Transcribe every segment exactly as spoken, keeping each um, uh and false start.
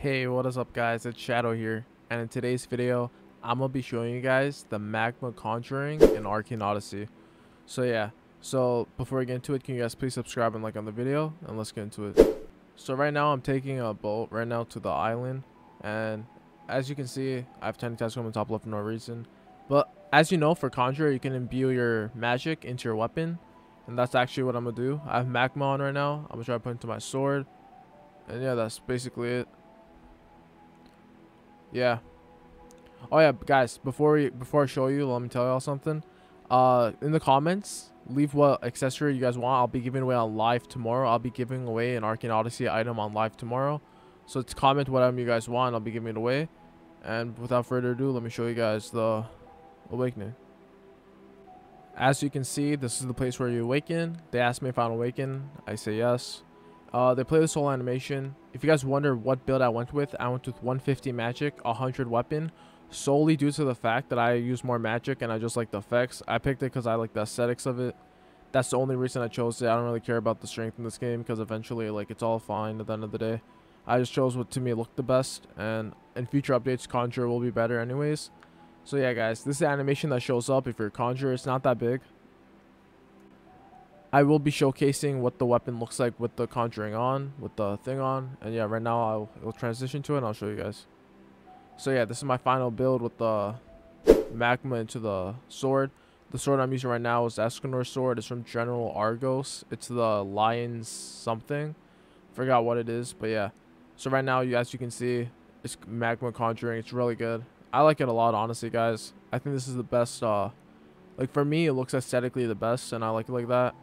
Hey, what is up guys, it's Shadow here, and in today's video I'm gonna be showing you guys the Magma Conjuring in Arcane Odyssey. So yeah, so before we get into it, can you guys please subscribe and like on the video, and let's get into it. So right now I'm taking a boat right now to the island, and as you can see I have tiny tasks on the top left for no reason. But as you know, for Conjurer you can imbue your magic into your weapon, and that's actually what I'm gonna do. I have Magma on right now, I'm gonna try to put it into my sword, and yeah, that's basically it. Yeah. Oh yeah, guys, before we before I show you, let me tell y'all something. Uh in the comments, leave what accessory you guys want. I'll be giving away on live tomorrow. I'll be giving away an Arcane Odyssey item on live tomorrow. So it's comment whatever you guys want, I'll be giving it away. And without further ado, let me show you guys the awakening. As you can see, this is the place where you awaken. They asked me if I'm awaken. I say yes. Uh, they play this whole animation. If you guys wonder what build I went with, I went with one fifty magic, one hundred weapon, solely due to the fact that I use more magic and I just like the effects. I picked it because I like the aesthetics of it. That's the only reason I chose it. I don't really care about the strength in this game because eventually, like, it's all fine at the end of the day. I just chose what to me looked the best, and in future updates, Conjurer will be better anyways. So yeah, guys, this is the animation that shows up if you're a Conjurer. It's not that big. I will be showcasing what the weapon looks like with the conjuring on, with the thing on, and yeah, right now I'll, I'll transition to it and I'll show you guys. So yeah, this is my final build with the magma into the sword. The sword I'm using right now is Escanor's sword. It's from General Argos. It's the lion's something. Forgot what it is, but yeah. So right now, as you can see, it's magma conjuring. It's really good. I like it a lot, honestly, guys. I think this is the best. Uh, like for me, it looks aesthetically the best, and I like it like that.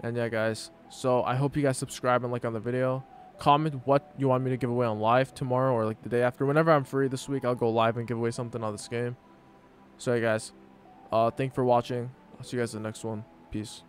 And yeah, guys, so I hope you guys subscribe and like on the video. Comment what you want me to give away on live tomorrow or like the day after. Whenever I'm free this week, I'll go live and give away something on this game. So yeah, guys, uh, thank you for watching. I'll see you guys in the next one. Peace.